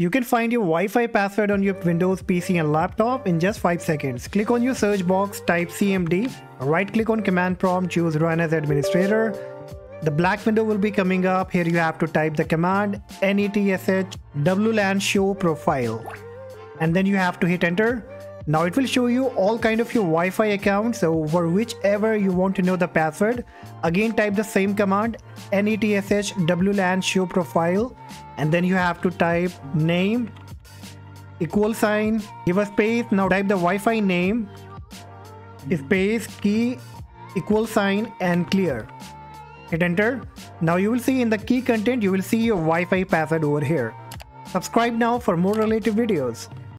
You can find your Wi-Fi password on your Windows PC and laptop in just 5 seconds. Click on your search box, type CMD, right click on command prompt, choose run as administrator. The black window will be coming up. Here you have to type the command netsh wlan show profile and then you have to hit enter. Now it will show you all kind of your Wi-Fi accounts over whichever you want to know the password. Again type the same command netsh wlan show profile and then you have to type name =, give a space. Now type the Wi-Fi name space key =, and clear. Hit enter. Now you will see in the key content, you will see your Wi-Fi password over here. Subscribe now for more related videos.